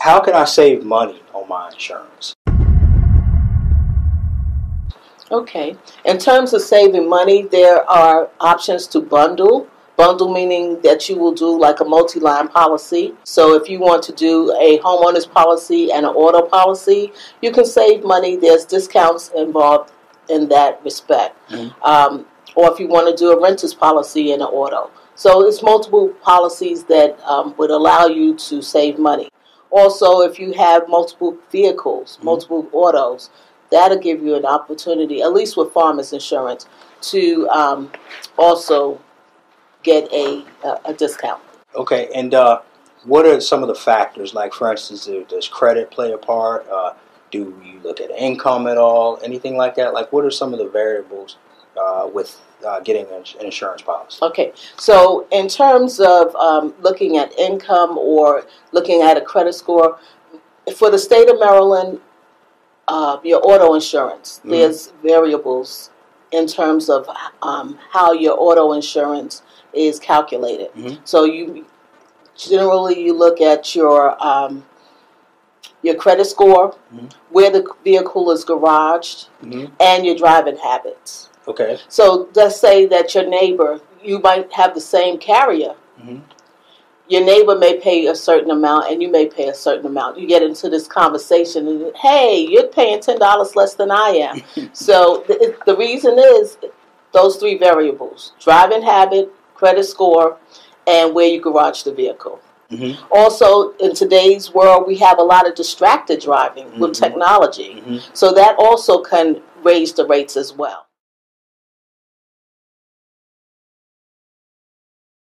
How can I save money on my insurance? Okay. In terms of saving money, there are options to bundle. Bundle meaning that you will do like a multi-line policy. So if you want to do a homeowner's policy and an auto policy, you can save money. There's discounts involved in that respect. Mm-hmm. Or if you want to do a renter's policy and an auto. So it's multiple policies that would allow you to save money. Also, if you have multiple vehicles, multiple autos, that'll give you an opportunity, at least with Farmers Insurance, to also get a discount. Okay, and what are some of the factors? Like, for instance, does credit play a part? Do you look at income at all? Anything like that? Like, what are some of the variables with getting an insurance policy? Okay, so in terms of looking at income or looking at a credit score, for the state of Maryland, your auto insurance, there's variables in terms of how your auto insurance is calculated. Mm-hmm. So you generally look at your credit score, mm-hmm. where the vehicle is garaged, mm-hmm. and your driving habits. Okay. So let's say that your neighbor, you might have the same carrier. Mm-hmm. Your neighbor may pay a certain amount and you may pay a certain amount. You get into this conversation and, hey, you're paying $10 less than I am. So the reason is those three variables, driving habit, credit score, and where you garage the vehicle. Mm-hmm. Also, in today's world, we have a lot of distracted driving mm-hmm. with technology. Mm-hmm. So that also can raise the rates as well.